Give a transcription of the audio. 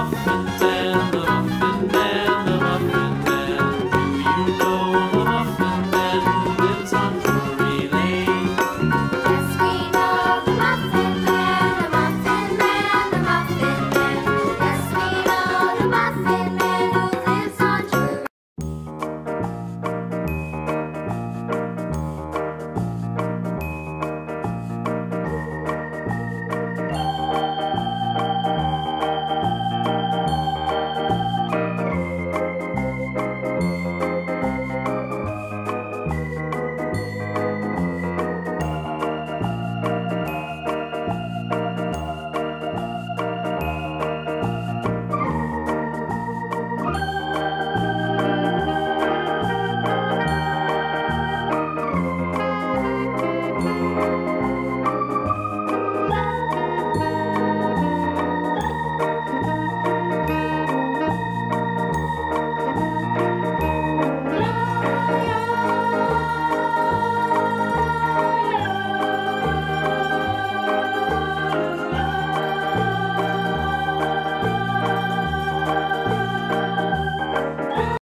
off and down.